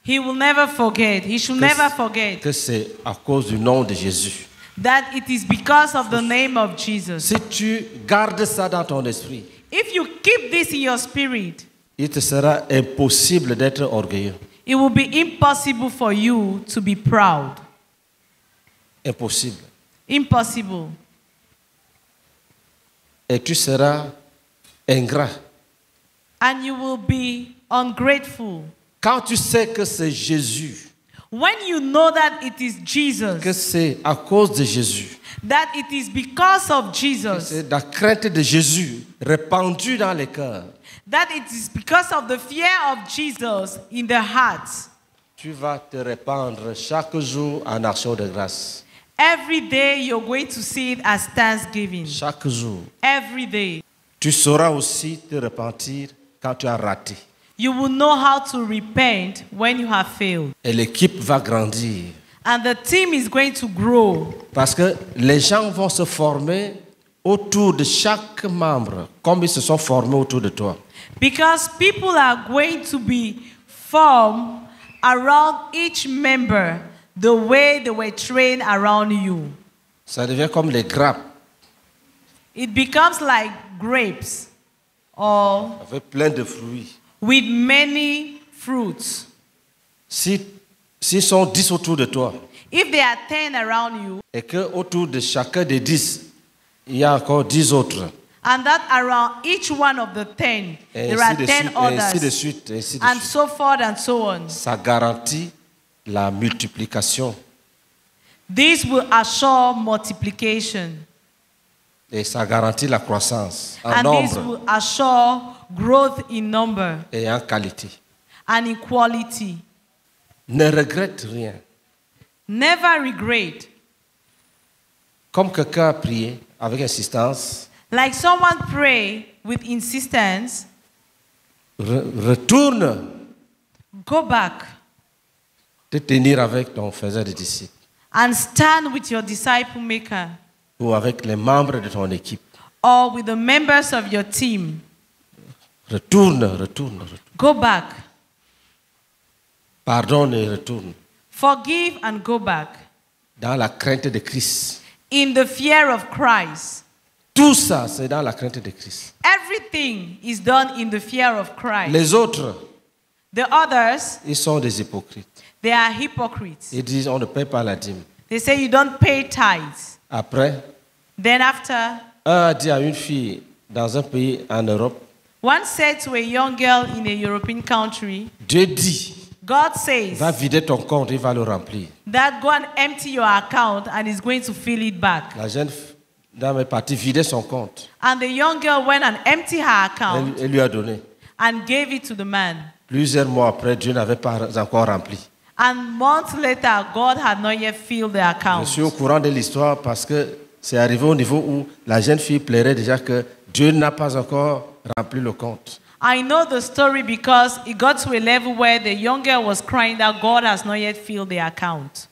He will never forget. He should never forget. Que c'est à cause du nom de Jésus. That it is because of the name of Jesus. Si tu gardes ça dans ton esprit, if you keep this in your spirit, il te sera impossible d'être orgueilleux. It will be impossible for you to be proud. Impossible. Impossible. Et tu seras ingrat. And you will be ungrateful. Quand tu sais que c'est Jésus, when you know that it is Jesus, que c'est à cause de Jésus, that it is because of Jesus, que c'est la crainte de Jésus répandue dans les cœurs, that it is because of the fear of Jesus in the hearts, tu vas te répandre chaque jour en action de grâce. Every day you're going to see it as thanksgiving. Chaque jour. Every day. Tu sauras aussi te repentir quand tu as raté. You will know how to repent when you have failed. Et l'équipe va grandir. And the team is going to grow. Parce que les gens vont se former autour de chaque membre, comme ils se sont formés autour de toi. Because people are going to be formed around each member the way they were trained around you. Ça devient comme les grappes. It becomes like grapes. Or avec plein de fruits. With many fruits. S'ils sont 10 autour de toi, if there are 10 around you, et que autour de chacun des 10, il y a encore 10 autres, and that around each one of the 10, there are 10 others, ainsi de suite, and so forth and so on. Ça garantit la multiplication. This will assure multiplication. Et ça garantit la croissance en and nombre. This will assure growth in number. Et en qualité. And in quality. Ne regrette rien. Never regret. Comme quelqu'un a prié avec insistance. Like someone pray with insistence. Retourne. Go back. Te tenir avec ton faiseur de disciples. And stand with your disciple maker. Ou avec les membres de ton équipe. Or with the members of your team. Retourne. Go back. Pardonne et retourne. Forgive and go back. Dans la crainte de Christ. In the fear of Christ. Tout ça, c'est dans la crainte de Christ. Everything is done in the fear of Christ. Les autres, the others, ils sont des hypocrites. They are hypocrites. Ils disent, on ne paye pas la dîme. They say you don't pay tithes. Après, then after, un a dit à une fille dans un pays en Europe, one said to a young girl in a European country, Dieu dit, God says, va vider ton compte, il va le remplir. That go and empty your account and he's going to fill it back. La jeune dame est partie vider son compte. And the young girl went and emptied her account. Elle lui a donné. And gave it to the man. Plusieurs mois après, Dieu n'avait pas encore rempli. And months later, God had not yet filled the account. Je suis au courant de l'histoire parce que c'est arrivé au niveau où la jeune fille plairait déjà que Dieu n'a pas encore rempli le compte. I know the story because it got to a level where the young girl was crying that God has not yet filled the account.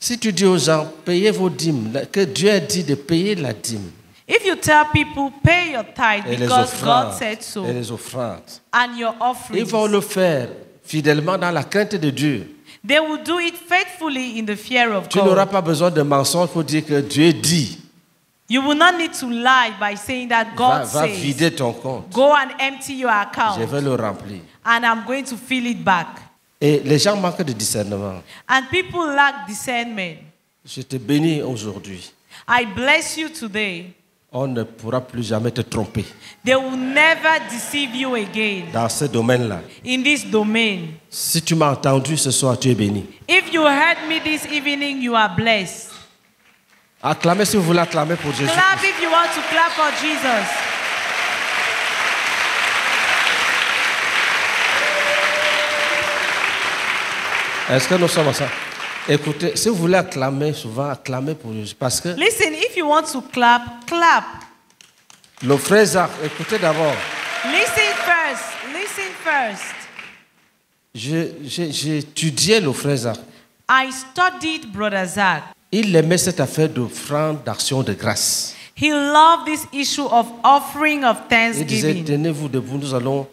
Si tu dis aux gens, payez vos dîmes, que Dieu a dit de payer la dîme. If you tell people, pay your tithe because God said so. Et les offrandes. And your offerings. Ils vont le faire fidèlement dans la crainte de Dieu. They will do it faithfully in the fear of God. Tu n'auras pas besoin de mensonges pour dire que Dieu dit. You will not need to lie by saying that God va says, vider ton compte. Go and empty your account. Je vais le remplir. And I'm going to fill it back. Et les gens manquent de discernement. And people lack discernment. Je te bénis aujourd'hui. I bless you today. On ne pourra plus jamais te tromper. They will never deceive you again. Dans ce domaine-là. In this domain. Si tu m'as entendu ce soir, tu es béni. If you heard me this evening, you are blessed. Acclamez si vous voulez acclamer pour Jésus. Clap if you want to clap for Jesus. Est-ce que nous sommes ensemble? Écoutez, si vous voulez acclamer, souvent acclamer pour Jésus, parce que. Listen, if you want to clap, clap. Le frère Zach, écoutez d'abord. Listen first. Listen first. J'ai étudié le frère Zach. I studied Brother Zach. Il aimait cette affaire d'offrande, d'action de grâce. He loved this issue of offering of thanksgiving. Il disait, tenez-vous debout, nous allons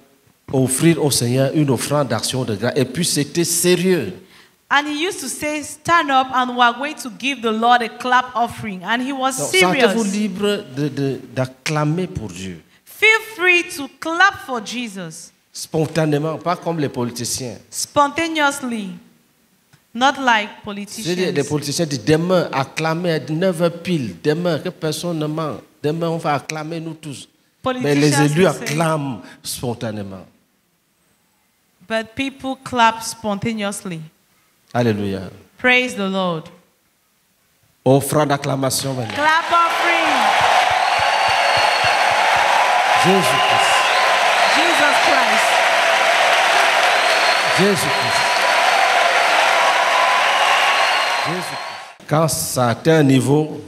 offrir au Seigneur une offrande d'action de grâce. Et puis c'était sérieux. And he used to say, stand up and we are going to give the Lord a clap offering. And he was serious. Sentez-vous libre d'acclamer pour Dieu. Feel free to clap for Jesus. Spontanément, pas comme les politiciens. Spontaneously. Not like politicians. Les politiciens disent demain acclamez à 9h pile, demain que personne ne ment, demain on va acclamer nous tous. Mais les élus acclament spontanément. But people clap spontaneously. Alléluia. Praise the Lord. Offrande d'acclamation maintenant. Clap offering. Jésus Christ. Jesus Christ. Jésus Christ. Quand ça atteint un niveau,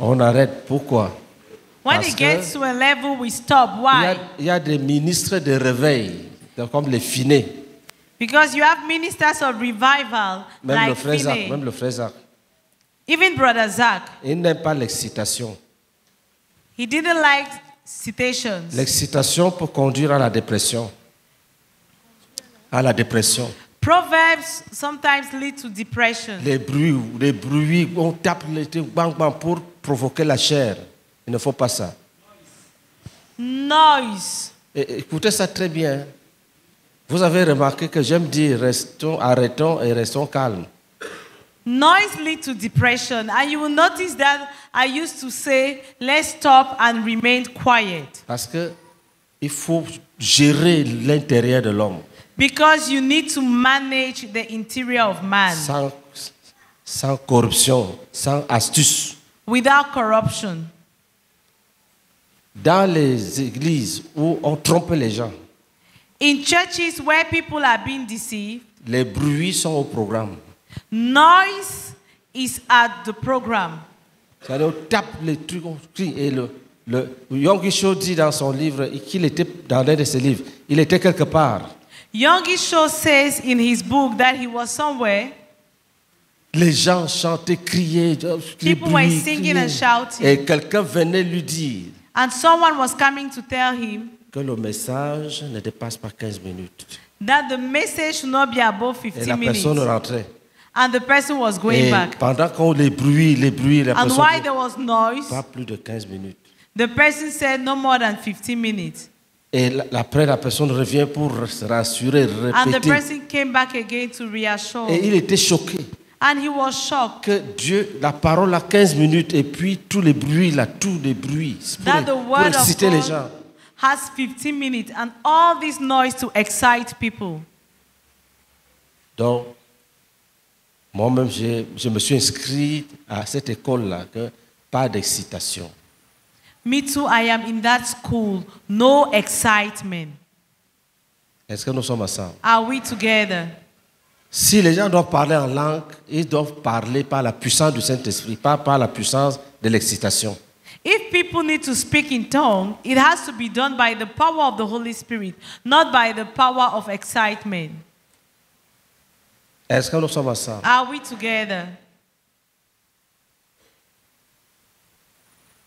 on arrête. Pourquoi? When it gets to a level, we stop. Why? Il y a des ministres de réveil, comme les Finney. Because you have ministers of revival, même like Finney. Même le frère Zach. Even Brother Zach. Il n'aime pas l'excitation. He didn't like citations. L'excitation peut conduire à la dépression. À la dépression. Proverbs sometimes lead to depression. Les bruits, on tape les bang bang pour provoquer la chair. Il ne faut pas ça. Noise. Écoutez ça très bien. Vous avez remarqué que j'aime dire arrêtons et restons calmes. Noise lead to depression, and you will notice that I used to say, let's stop and remain quiet. Parce que il faut gérer l'intérieur de l'homme. Because you need to manage the interior of man. Sans corruption, sans astuce. Without corruption. Dans les églises où on trompe les gens. In churches where people are being deceived. Les bruits sont au programme. Noise is at the program. On tape les trucs, on crie et le Yonggi Cho dit dans son livre qu'il était dans l'un de ses livres, il était quelque part. Yonggi Cho says in his book that he was somewhere. Les gens chantaient, criaient, people were singing and shouting. Et quelqu'un venait lui dire. And someone was coming to tell him. Que le message ne dépasse pas 15 minutes. That the message should not be above 15 minutes. Et la personne rentrait. And the person was going back. Pendant qu'on les bruits, la personne. And while there was noise. Pas plus de 15 minutes. The person said no more than 15 minutes. Et après, la personne revient pour se rassurer, répéter. Et il était choqué. And he was shocked. Que Dieu, la parole à 15 minutes et puis tous les bruits, pour exciter les gens. Has 15 minutes and all this noise to excite people. Donc, moi-même, je me suis inscrit à cette école-là, pas d'excitation. Me too, I am in that school. No excitement. Est-ce que nous sommes ensemble? Are we together? Si les gens doivent parler en langue, ils doivent parler par la puissance du Saint-Esprit, pas par la puissance de l'excitation. If people need to speak in tongues, it has to be done by the power of the Holy Spirit, not by the power of excitement. Est-ce que nous sommes ensemble? Are we together?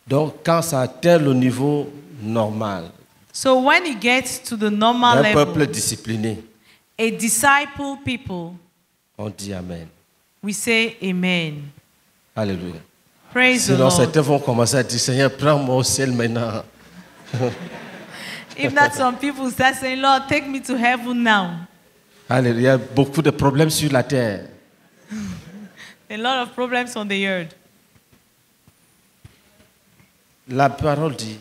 Donc, quand ça atteint le niveau normal, so when it gets to the normal level, un peuple discipliné, a disciple people, on dit amen. We say amen. Alléluia. Praise the Lord. Sinon, certains vont commencer à dire, Seigneur, prends-moi au ciel maintenant. If not, some people start saying, Lord, take me to heaven now. Alléluia. Beaucoup de problèmes sur la terre. A lot of problems on the earth. La parole dit,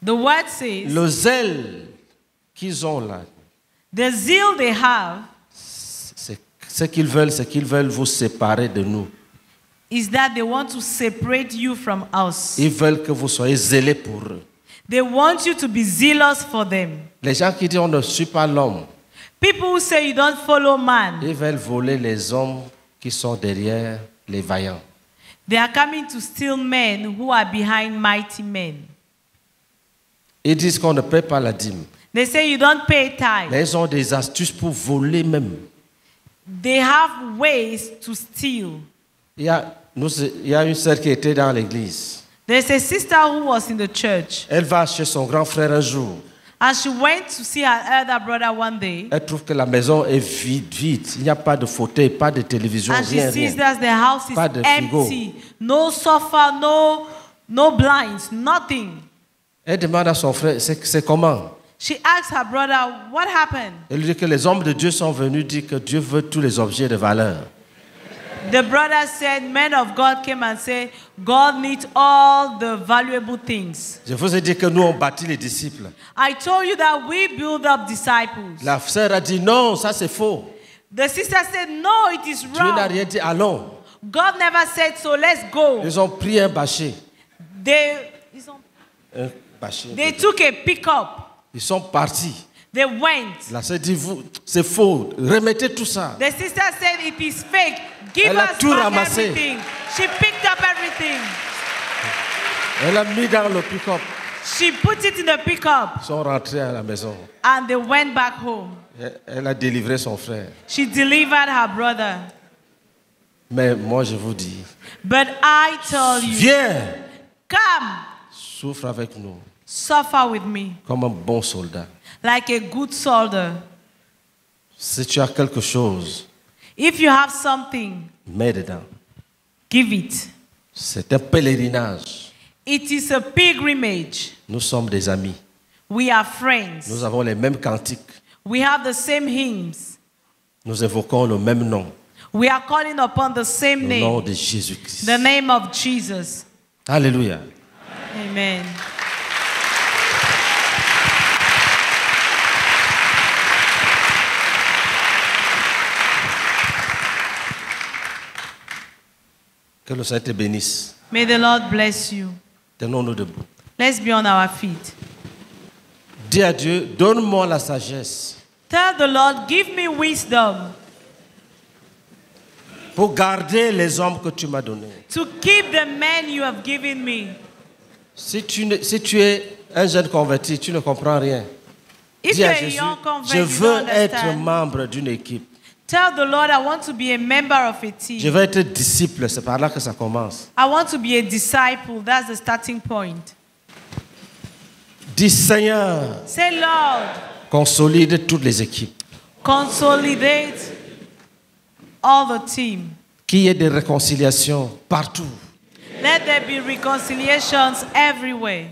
the word says, le zèle qu'ils ont là, the zeal they have, ce qu'ils veulent vous séparer de nous. Is that they want to separate you from us. Ils veulent que vous soyez zélés pour eux. They want you to be zealous for them. Les gens qui disent on ne suit pas l'homme. People who say you don't follow man. Ils veulent voler les hommes qui sont derrière les vaillants. They are coming to steal men who are behind mighty men. Ils disent qu'on ne paie pas la dîme. They say you don't pay tithe. Mais ils ont des astuces pour voler même. They have ways to steal. Il y a une sœur qui était dans l'église. There's a sister who was in the church. Elle va chez son grand frère un jour. And she went to see her elder brother one day. Elle trouve que la maison est vide. Il n'y a pas de fauteuil, pas de télévision, rien. And she sees that the house is empty. No sofa, no blinds, nothing. Elle demande à son frère, c'est comment? She asks her brother, what happened? Elle dit que les hommes de Dieu sont venus dire que Dieu veut tous les objets de valeur. The brother said, men of God came and said, God needs all the valuable things. Je vous ai dit que nous on bâtit les disciples. I told you that we build up disciples. La sœur a dit non, ça c'est faux. The sister said, no, it is wrong. Dieu n'a rien dit, allons. God never said so. Let's go. Ils ont pris un bâcher. They took a pickup. Ils sont partis. They went. La sœur dit, c'est faux. Remettez tout ça. The sister said, it is fake. Give elle us a tout ramassé. Everything. She picked up everything. Elle a mis dans le pick-up. She put it in the pick-up. Ils sont rentrés à la maison. And they went back home. Elle a délivré son frère. She delivered her brother. Mais moi je vous dis. But I tell you. Viens. Come. Souffre avec nous. Suffer with me. Comme un bon soldat. Like a good soldier. Si tu as quelque chose. If you have something, mets dedans. Give it. C'est un pèlerinage. It is a pilgrimage. Nous sommes des amis. We are friends. Nous avons les mêmes cantiques. We have the same hymns. Nous évoquons le même nom. We are calling upon the same name. Le nom de Jésus-Christ. The name of Jesus. Alléluia. Amen. Que le Seigneur te bénisse. May the Lord bless you. Tenons-nous debout. Let's be on our feet. Dis à Dieu, donne-moi la sagesse. Tell the Lord, give me wisdom. Pour garder les hommes que tu m'as donnés. To keep the men you have given me. Si tu es un jeune converti, tu ne comprends rien. If dis à Jésus, je veux être membre d'une équipe. Tell the Lord, I want to be a member of a team. Je veux être disciple, c'est par là que ça commence. I want to be a disciple, that's the starting point. Dis Seigneur. Say Lord. Consolide toutes les équipes. Consolidate all the team. Qu'il y ait des réconciliations partout. Let there be reconciliations everywhere.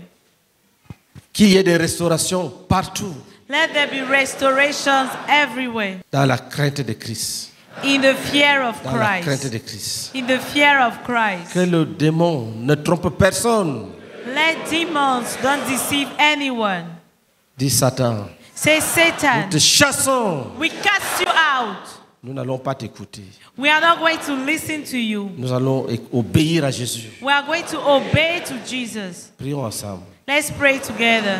Qu'il y ait des restaurations partout. Let there be restorations everywhere. Dans la crainte de Christ. In the fear of Christ. Dans la crainte de Christ. In the fear of Christ. Que le démon ne trompe personne. Let demons don't deceive anyone. Dis Satan. Say Satan. Nous te chassons. We cast you out. Nous n'allons pas t'écouter. We are not going to listen to you. Nous allons obéir à Jésus. We are going to obey to Jesus. Prions ensemble. Let's pray together.